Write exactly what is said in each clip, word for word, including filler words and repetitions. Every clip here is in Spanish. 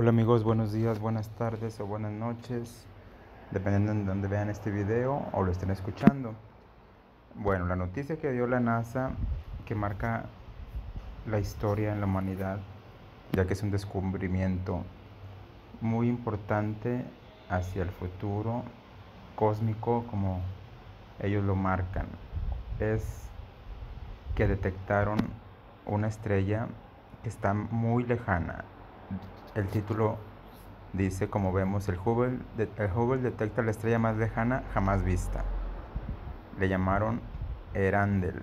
Hola amigos, buenos días, buenas tardes o buenas noches, dependiendo en donde vean este video o lo estén escuchando. Bueno, la noticia que dio la NASA, que marca la historia en la humanidad, ya que es un descubrimiento muy importante hacia el futuro cósmico, como ellos lo marcan, es que detectaron una estrella que está muy lejana. El título dice, como vemos, el Hubble, el Hubble detecta la estrella más lejana jamás vista. Le llamaron Earendel.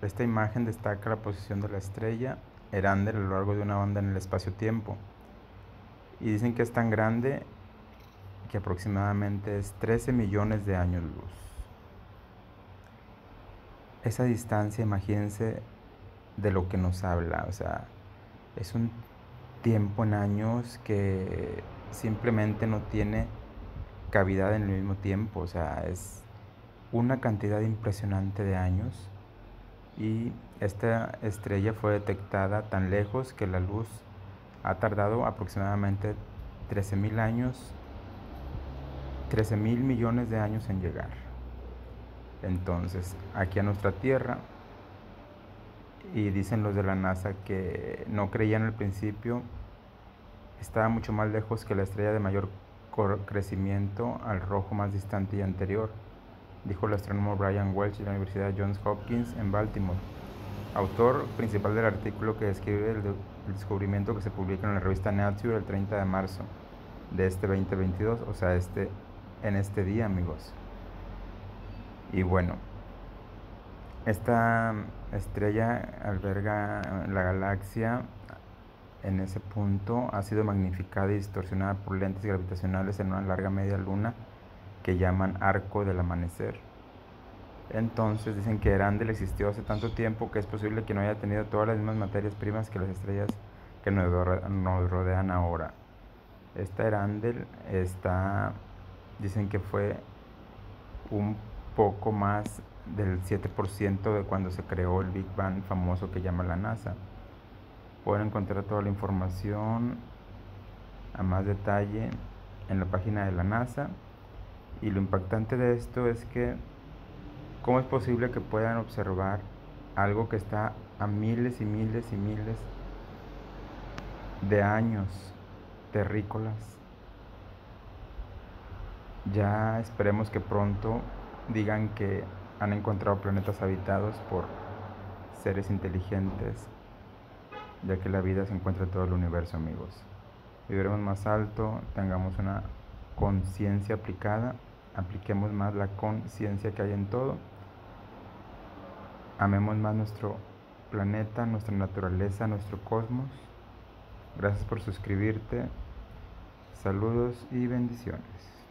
Esta imagen destaca la posición de la estrella Earendel a lo largo de una banda en el espacio-tiempo. Y dicen que es tan grande que aproximadamente es trece millones de años luz. Esa distancia, imagínense de lo que nos habla. O sea, es un tiempo en años que simplemente no tiene cavidad en el mismo tiempo. O sea, es una cantidad impresionante de años. Y esta estrella fue detectada tan lejos que la luz ha tardado aproximadamente trece mil años, trece mil millones de años en llegar. Entonces, aquí a nuestra Tierra. Y dicen los de la NASA que no creían al principio, estaba mucho más lejos que la estrella de mayor crecimiento al rojo más distante y anterior, dijo el astrónomo Brian Welch de la Universidad Johns Hopkins en Baltimore, autor principal del artículo que describe el, de, el descubrimiento que se publica en la revista Nature el treinta de marzo de este veinte veintidós, o sea, este, en este día, amigos. Y bueno, esta estrella alberga la galaxia. En ese punto ha sido magnificada y distorsionada por lentes gravitacionales en una larga media luna que llaman arco del amanecer. Entonces dicen que Earendel existió hace tanto tiempo que es posible que no haya tenido todas las mismas materias primas que las estrellas que nos rodean ahora. Esta Earendel está, dicen que fue un poco más del siete por ciento de cuando se creó el Big Bang famoso que llama la NASA. Pueden encontrar toda la información a más detalle en la página de la NASA. Y lo impactante de esto es que ¿cómo es posible que puedan observar algo que está a miles y miles y miles de años terrícolas? Ya esperemos que pronto digan que han encontrado planetas habitados por seres inteligentes, ya que la vida se encuentra en todo el universo, amigos. Viviremos más alto, tengamos una conciencia aplicada, apliquemos más la conciencia que hay en todo, amemos más nuestro planeta, nuestra naturaleza, nuestro cosmos. Gracias por suscribirte, saludos y bendiciones.